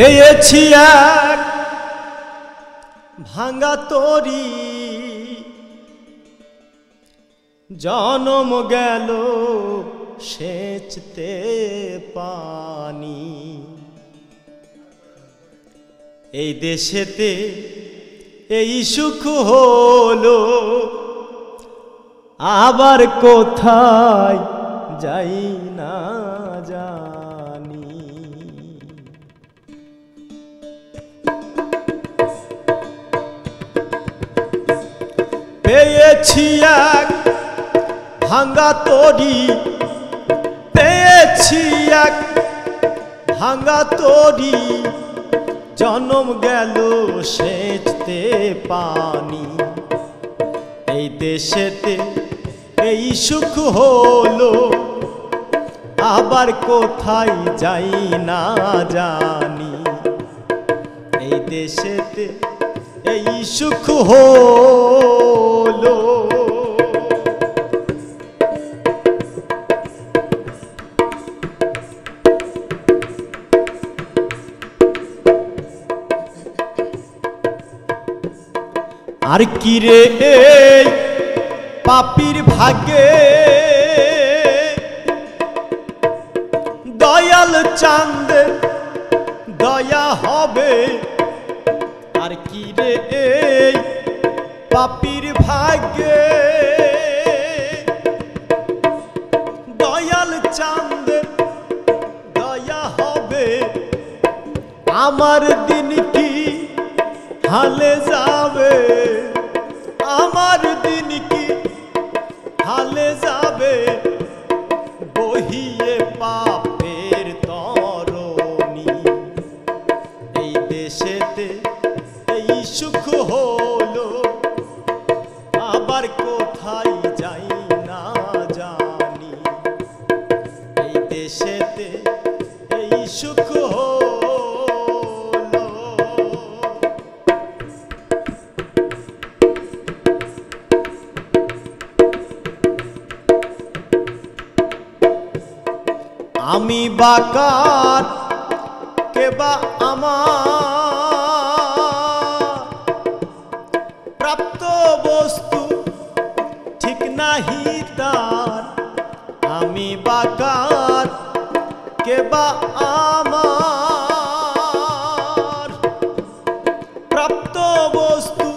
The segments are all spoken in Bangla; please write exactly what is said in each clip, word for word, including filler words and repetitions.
পেয়েছি এক ভাঙা তরি জনম গেল সেচতে পানি এই দেশেতে এই সুখ হলো আবার কোথায় যাই না জানি পেয়েছি এক ভাঙা তরি পেয়েছি এক ভাঙা তরি জনম গেল সেচতে পানি এই দেশেতে এই সুখ হলো আবার কোথায় যাই না জানি এই দেশেতে এই সুখ হলো আর কি রে এই পাপির ভাগে দয়াল চাঁদের দয়া হবে আর কি রে এই পাপির ভাগে দয়াল চাঁদের দয়া হবে আমার দিন কি হালে যাবে আমার দিন কি হালে যাবে বহিয়ে পাপের তরণী এই দেশেতে এই সুখ হলো আবার কোথায় যাই না জানি এই দেশেতে এই সুখ আমি বাকার কেবা আমার প্রাপ্ত বস্তু ঠিক নাহি তার আমি বাকার কেবা আমার প্রাপ্ত বস্তু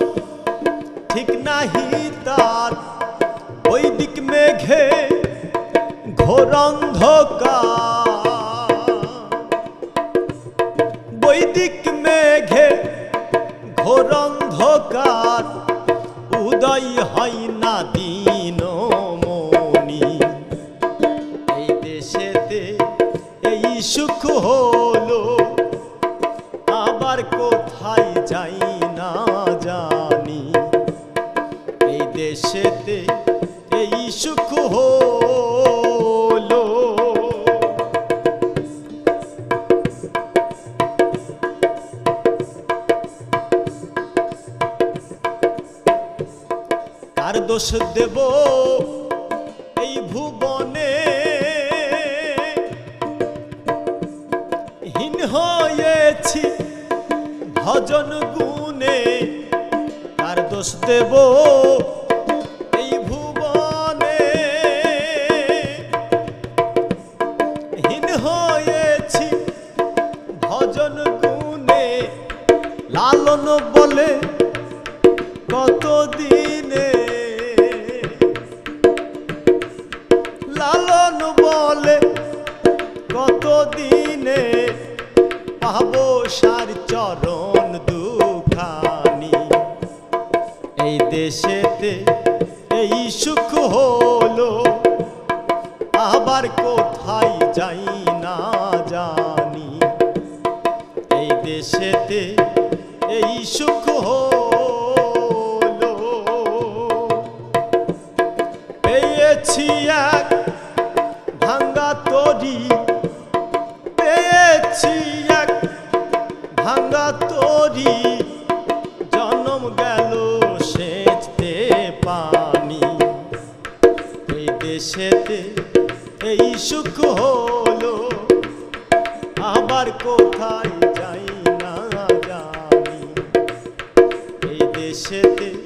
ঠিক নাহি তার বৈদিক মেঘে ঘোর অন্ধকার বৈদিক মেঘে ঘোর অন্ধকার উদয় হয় না দিন মনি এই দেশেতে এই সুখ হলো আবার কোথায় যাই না জানি এই দেশেতে এই সুখ হলো কার দোষ দেব এই ভুবনে হীন হয়েছি ভজন গুণে কার দোষ দেব লালন বলে কতদিনে লালন বলে কতদিনে পাবো সার চরণ দুখানি এই দেশেতে এই সুখ হলো আবার কোথায় যাই না জানি এই দেশেতে এই সুখ হলো পেয়েছি এক ভাঙা তরি পেয়েছি এক ভাঙা তরি জনম গেল সেচতে পানি এই দেশেতে এই সুখ হলো আবার কোথায় যাই छे ते